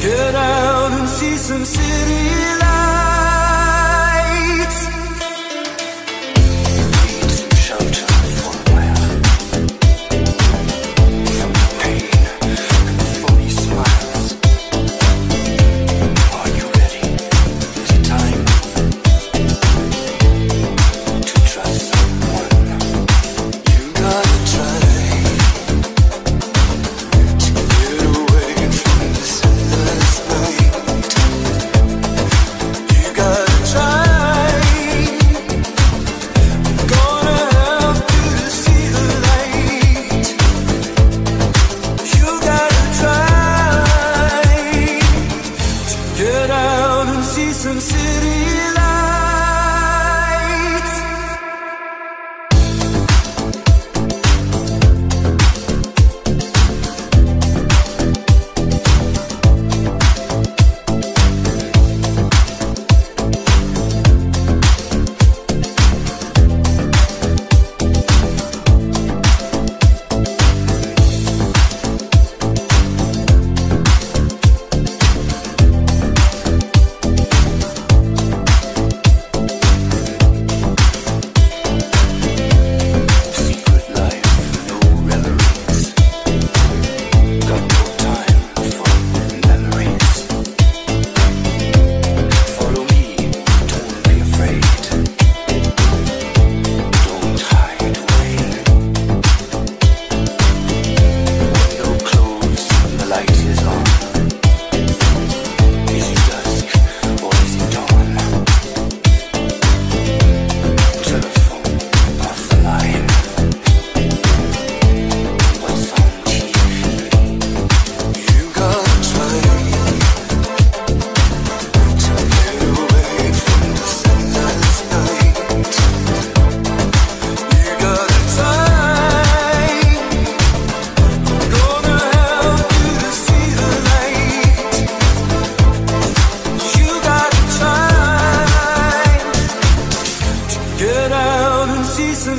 Get out and see some city lights. Please shelter for a while from the pain and the phony smiles. Are you ready? Is it time to trust someone? You gotta try and see some city lights. Get out and see some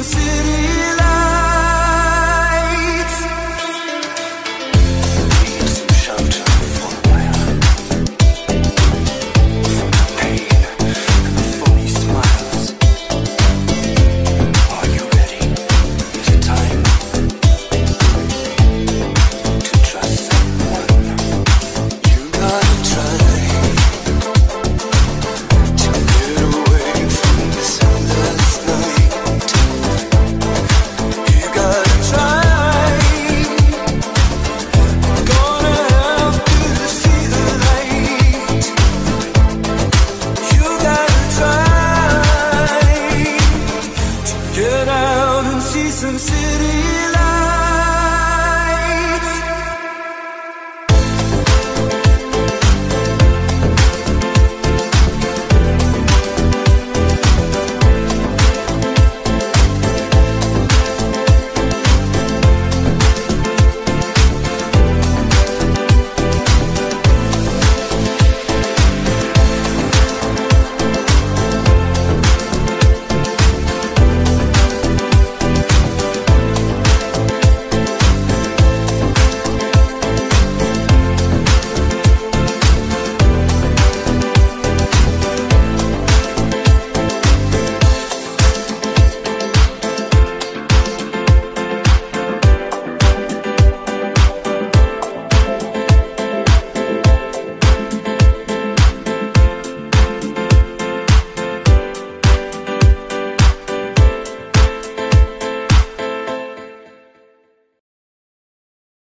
city lights. Need some shelter for a while from the pain and the phony smiles. Are you ready? Is it time to trust someone? You gotta try.